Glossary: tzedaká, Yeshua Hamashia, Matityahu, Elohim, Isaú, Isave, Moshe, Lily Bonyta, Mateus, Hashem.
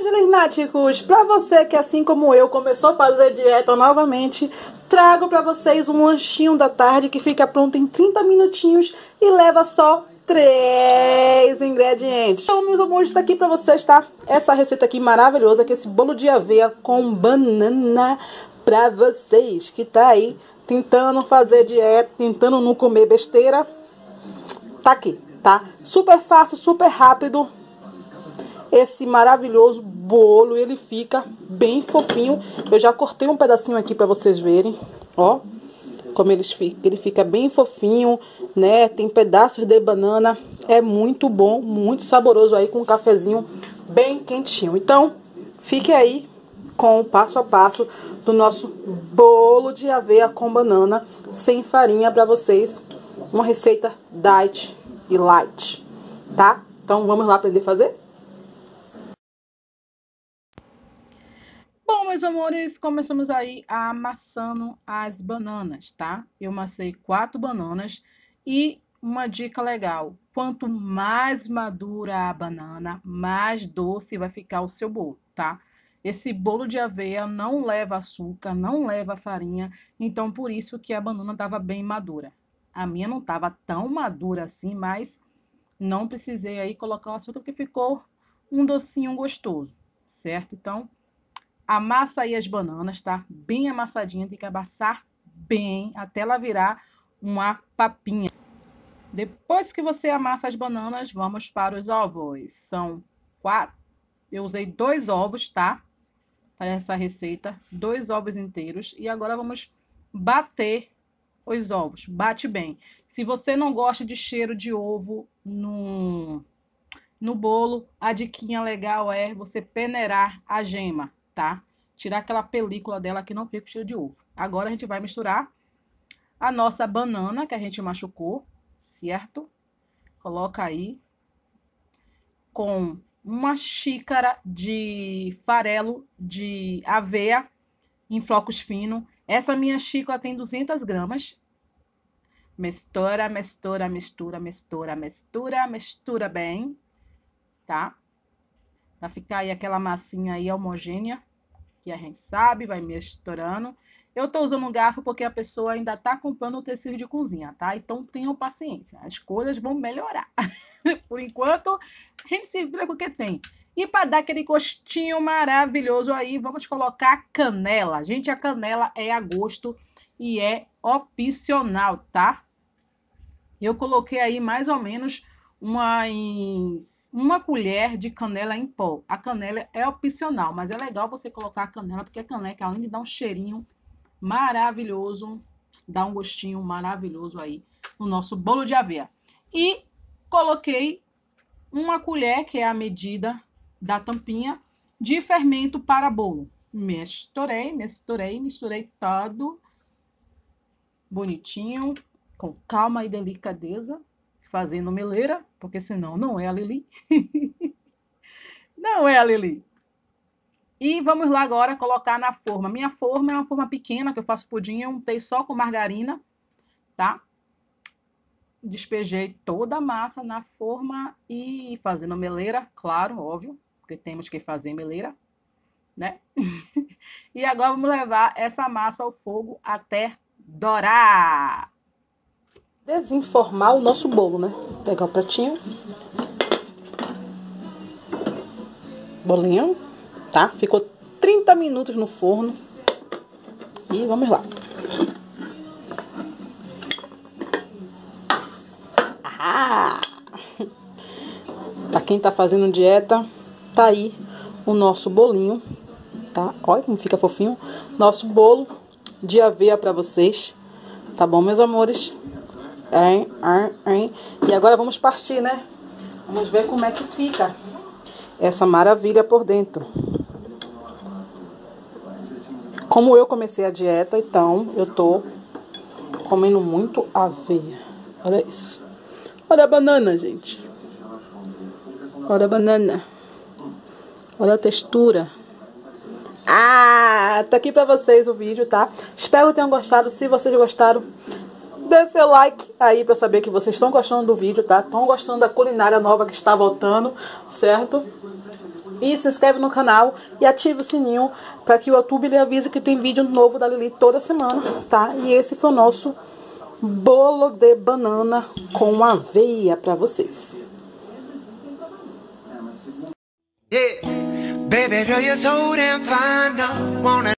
Lunáticos, para você que assim como eu começou a fazer dieta novamente, trago para vocês um lanchinho da tarde que fica pronto em 30 minutinhos e leva só 3 ingredientes. Então, meus amores, tá aqui para vocês, tá? Essa receita aqui maravilhosa, que é esse bolo de aveia com banana, para vocês que tá aí tentando fazer dieta, tentando não comer besteira. Tá aqui, tá? Super fácil, super rápido. Esse maravilhoso bolo, ele fica bem fofinho. Eu já cortei um pedacinho aqui pra vocês verem, ó, como ele fica bem fofinho, né? Tem pedaços de banana, é muito bom, muito saboroso aí com um cafezinho bem quentinho. Então, fique aí com o passo a passo do nosso bolo de aveia com banana, sem farinha pra vocês. Uma receita diet e light, tá? Então, vamos lá aprender a fazer? Bom, meus amores, começamos aí amassando as bananas, tá? Eu amassei 4 bananas e uma dica legal, quanto mais madura a banana, mais doce vai ficar o seu bolo, tá? Esse bolo de aveia não leva açúcar, não leva farinha, então por isso que a banana estava bem madura. A minha não estava tão madura assim, mas não precisei aí colocar o açúcar porque ficou um docinho gostoso, certo? Então, amassa aí as bananas, tá? Bem amassadinha, tem que amassar bem até ela virar uma papinha. Depois que você amassa as bananas, vamos para os ovos. São 4. Eu usei 2 ovos, tá? Para essa receita, 2 ovos inteiros. E agora vamos bater os ovos. Bate bem. Se você não gosta de cheiro de ovo no bolo, a diquinha legal é você peneirar a gema, tá? Tirar aquela película dela que não fica cheio de ovo. Agora a gente vai misturar a nossa banana que a gente machucou, certo? Coloca aí com uma xícara de farelo de aveia em flocos finos. Essa minha xícara tem 200 gramas. Mistura, mistura, mistura, mistura, mistura, mistura bem, tá? Vai ficar aí aquela massinha aí homogênea, que a gente sabe, vai misturando. Eu tô usando um garfo porque a pessoa ainda tá comprando o tecido de cozinha, tá? Então tenham paciência, as coisas vão melhorar. Por enquanto, a gente se vira com o que tem. E para dar aquele gostinho maravilhoso aí, vamos colocar canela. Gente, a canela é a gosto e é opcional, tá? Eu coloquei aí mais ou menos uma colher de canela em pó. A canela é opcional, mas é legal você colocar a canela, porque a canela, além de dar um cheirinho maravilhoso, dá um gostinho maravilhoso aí no nosso bolo de aveia. E coloquei uma colher, que é a medida da tampinha, de fermento para bolo. Misturei, misturei, misturei todo bonitinho, com calma e delicadeza, fazendo meleira, porque senão não é a Lili. Não é a Lili. E vamos lá agora colocar na forma. Minha forma é uma forma pequena, que eu faço pudim, eu untei só com margarina, tá? Despejei toda a massa na forma e fazendo meleira, claro, óbvio, porque temos que fazer meleira, né? E agora vamos levar essa massa ao fogo até dourar. Desenformar o nosso bolo, né? Pegar o pratinho. Bolinho, tá? Ficou 30 minutos no forno. E vamos lá. Ah! Pra quem tá fazendo dieta, tá aí o nosso bolinho, tá? Olha como fica fofinho. Nosso bolo de aveia pra vocês. Tá bom, meus amores? E agora vamos partir, né? Vamos ver como é que fica essa maravilha por dentro. Como eu comecei a dieta, então eu tô comendo muito aveia. Olha isso. Olha a banana, gente. Olha a banana. Olha a textura. Ah, tá aqui pra vocês o vídeo, tá? Espero que tenham gostado. Se vocês gostaram, dê seu like aí pra saber que vocês estão gostando do vídeo, tá? Estão gostando da culinária nova que está voltando, certo? E se inscreve no canal e ativa o sininho para que o YouTube lhe avise que tem vídeo novo da Lily toda semana, tá? E esse foi o nosso bolo de banana com aveia para vocês. Yeah. Baby, girl, you're so damn fine. No, wanna